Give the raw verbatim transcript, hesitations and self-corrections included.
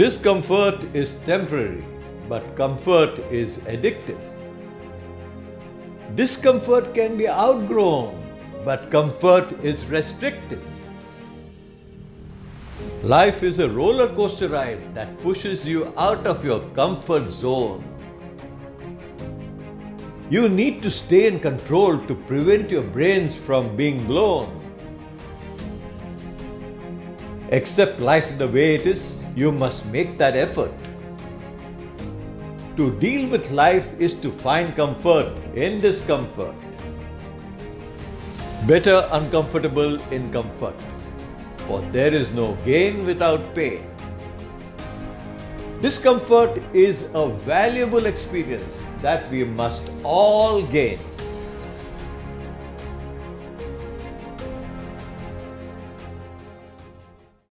Discomfort is temporary, but comfort is addictive. Discomfort can be outgrown, but comfort is restrictive. Life is a roller coaster ride that pushes you out of your comfort zone. You need to stay in control to prevent your brains from being blown. Accept life the way it is, you must make that effort. To deal with life is to find comfort in discomfort. Better uncomfortable in comfort, for there is no gain without pain. Discomfort is a valuable experience that we must all gain.